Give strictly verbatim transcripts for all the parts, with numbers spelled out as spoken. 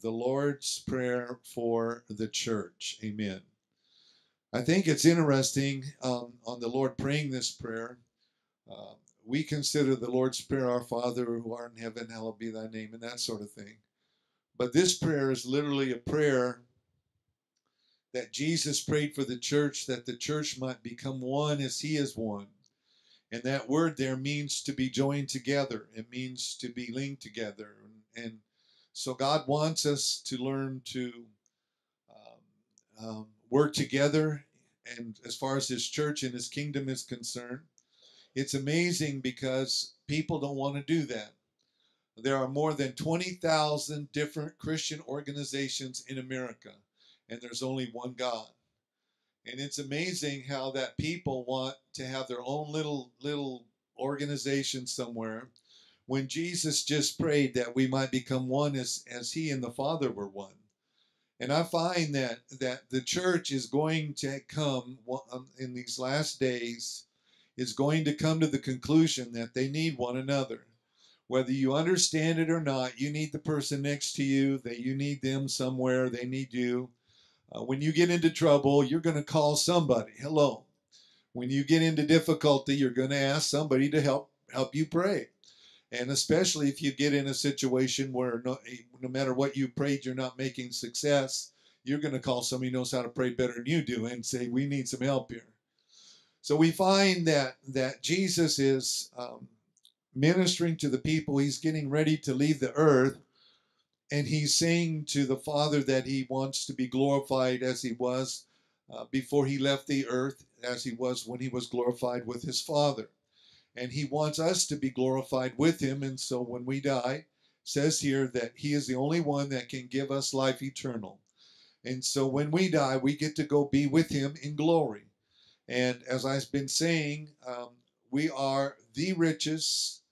the Lord's Prayer for the church. Amen. I think it's interesting um, on the Lord praying this prayer. Uh, we consider the Lord's Prayer, Our Father who art in heaven, hallowed be thy name, and that sort of thing. But this prayer is literally a prayer that Jesus prayed for the church, that the church might become one as he is one. And that word there means to be joined together. It means to be linked together. And, and so God wants us to learn to um, um, work together. And as far as his church and his kingdom is concerned, it's amazing because people don't want to do that. There are more than twenty thousand different Christian organizations in America, and there's only one God. And it's amazing how that people want to have their own little little organization somewhere, when Jesus just prayed that we might become one as, as he and the Father were one. And I find that, that the church is going to come in these last days, is going to come to the conclusion that they need one another. Whether you understand it or not, you need the person next to you, that you need them somewhere, they need you. Uh, when you get into trouble, you're going to call somebody. Hello. When you get into difficulty, you're going to ask somebody to help help you pray. And especially if you get in a situation where no, no matter what you prayed, you're not making success, you're going to call somebody who knows how to pray better than you do and say, we need some help here. So we find that, that Jesus is um, ministering to the people. He's getting ready to leave the earth. And he's saying to the Father that he wants to be glorified as he was uh, before he left the earth, as he was when he was glorified with his Father. And he wants us to be glorified with him. And so when we die, it says here that he is the only one that can give us life eternal. And so when we die, we get to go be with him in glory. And as I've been saying, um, we are the richest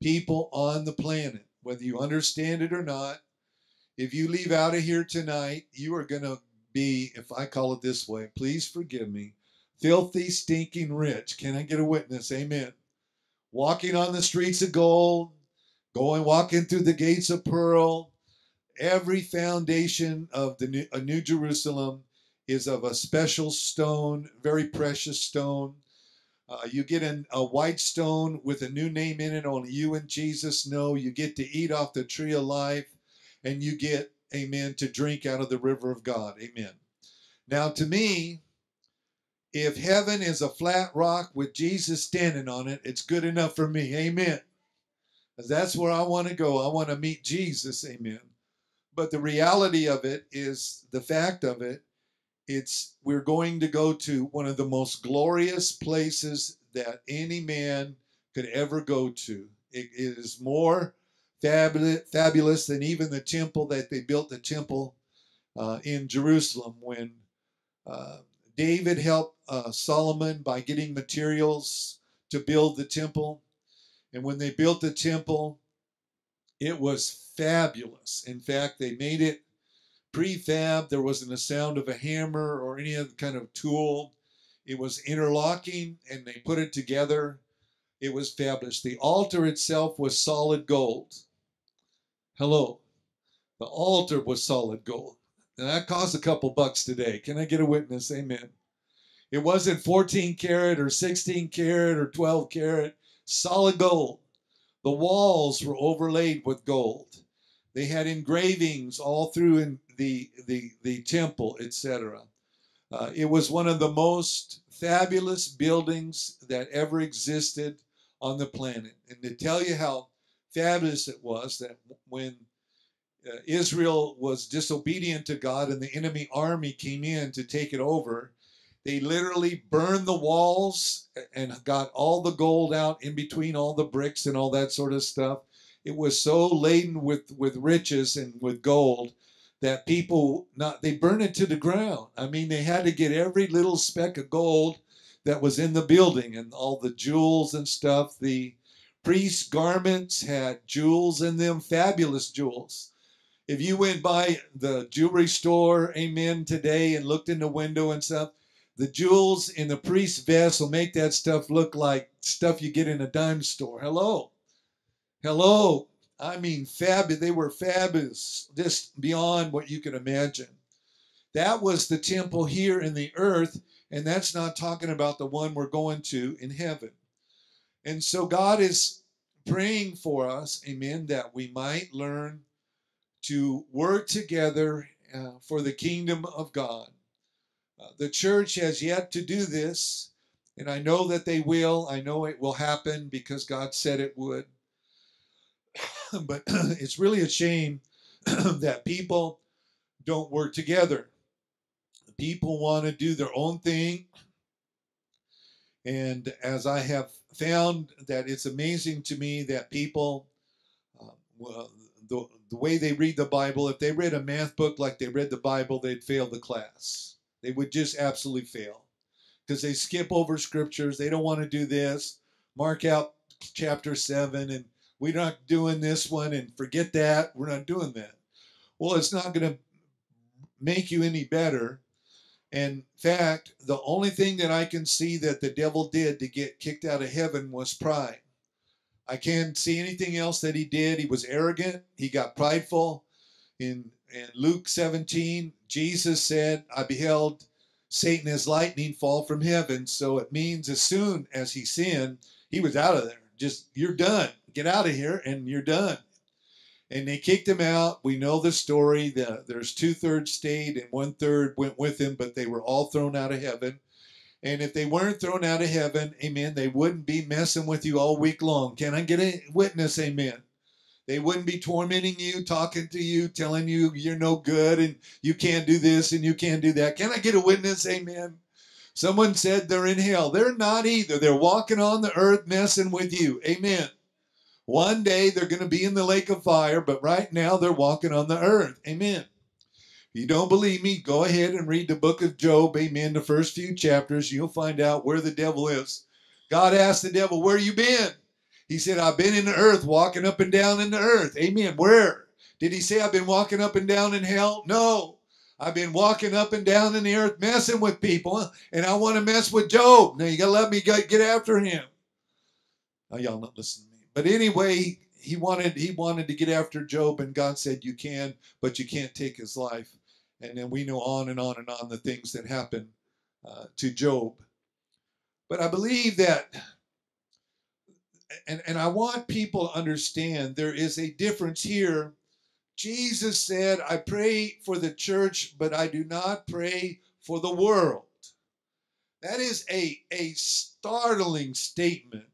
people on the planet, whether you understand it or not. If you leave out of here tonight, you are going to be, if I call it this way, please forgive me, filthy, stinking rich. Can I get a witness? Amen. Walking on the streets of gold, going, walking through the gates of pearl. Every foundation of the new, a new Jerusalem is of a special stone, very precious stone. Uh, you get an, a white stone with a new name in it. Only you and Jesus know. You get to eat off the tree of life. And you get, amen, to drink out of the river of God. Amen. Now, to me, if heaven is a flat rock with Jesus standing on it, it's good enough for me. Amen. That's where I want to go. I want to meet Jesus. Amen. But the reality of it is, the fact of it, it's we're going to go to one of the most glorious places that any man could ever go to. It, it is more Fabulous, fabulous than even the temple that they built, the temple uh, in Jerusalem, when uh, David helped uh, Solomon by getting materials to build the temple. And when they built the temple, it was fabulous. In fact, they made it prefab. There wasn't a sound of a hammer or any other kind of tool. It was interlocking, and they put it together. It was fabulous. The altar itself was solid gold. Hello. The altar was solid gold. And that cost a couple bucks today. Can I get a witness? Amen. It wasn't fourteen karat or sixteen karat or twelve karat. Solid gold. The walls were overlaid with gold. They had engravings all through in the, the, the temple, et cetera. Uh, it was one of the most fabulous buildings that ever existed on the planet. And to tell you how fabulous it was, that when uh, Israel was disobedient to God and the enemy army came in to take it over, they literally burned the walls and got all the gold out in between all the bricks and all that sort of stuff. It was so laden with, with riches and with gold that people, not they burned it to the ground. I mean, they had to get every little speck of gold that was in the building and all the jewels and stuff. The priest's garments had jewels in them, fabulous jewels. If you went by the jewelry store, amen, today and looked in the window and stuff, the jewels in the priest's vest will make that stuff look like stuff you get in a dime store. Hello. Hello. I mean, fab. They were fabulous, just beyond what you can imagine. That was the temple here in the earth, and that's not talking about the one we're going to in heaven. And so God is praying for us, amen, that we might learn to work together uh, for the kingdom of God. Uh, the church has yet to do this, and I know that they will. I know it will happen because God said it would. But it's really a shame that people don't work together. People want to do their own thing. And as I have found that it's amazing to me that people, uh, well, the, the way they read the Bible, if they read a math book like they read the Bible, they'd fail the class. They would just absolutely fail because they skip over scriptures. They don't want to do this. Mark out chapter seven and we're not doing this one and forget that. We're not doing that. Well, it's not going to make you any better. In fact, the only thing that I can see that the devil did to get kicked out of heaven was pride. I can't see anything else that he did. He was arrogant. He got prideful. In, in Luke seventeen, Jesus said, I beheld Satan as lightning fall from heaven. So it means as soon as he sinned, he was out of there. Just, you're done. Get out of here and you're done. And they kicked him out. We know the story. The, there's two-thirds stayed and one-third went with him, but they were all thrown out of heaven. And if they weren't thrown out of heaven, amen, they wouldn't be messing with you all week long. Can I get a witness, amen? They wouldn't be tormenting you, talking to you, telling you you're no good and you can't do this and you can't do that. Can I get a witness, amen? Someone said they're in hell. They're not either. They're walking on the earth messing with you, amen. One day they're going to be in the lake of fire, but right now they're walking on the earth. Amen. If you don't believe me, go ahead and read the book of Job. Amen. The first few chapters, you'll find out where the devil is. God asked the devil, where you been? He said, I've been in the earth, walking up and down in the earth. Amen. Where? Did he say I've been walking up and down in hell? No. I've been walking up and down in the earth messing with people, and I want to mess with Job. Now you got to let me get after him. Now y'all not listening. But anyway, he wanted, he wanted to get after Job, and God said, you can, but you can't take his life. And then we know on and on and on the things that happened uh, to Job. But I believe that, and, and I want people to understand there is a difference here. Jesus said, I pray for the church, but I do not pray for the world. That is a, a startling statement.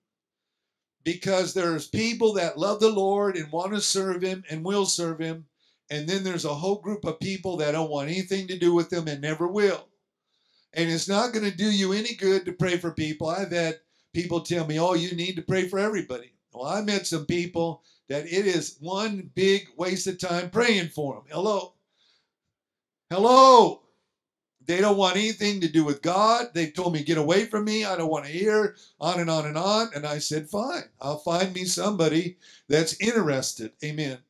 Because there's people that love the Lord and want to serve Him and will serve Him. And then there's a whole group of people that don't want anything to do with Him and never will. And it's not going to do you any good to pray for people. I've had people tell me, oh, you need to pray for everybody. Well, I met some people that it is one big waste of time praying for them. Hello? Hello? They don't want anything to do with God. They've told me, get away from me. I don't want to hear, on and on and on. And I said, fine, I'll find me somebody that's interested. Amen.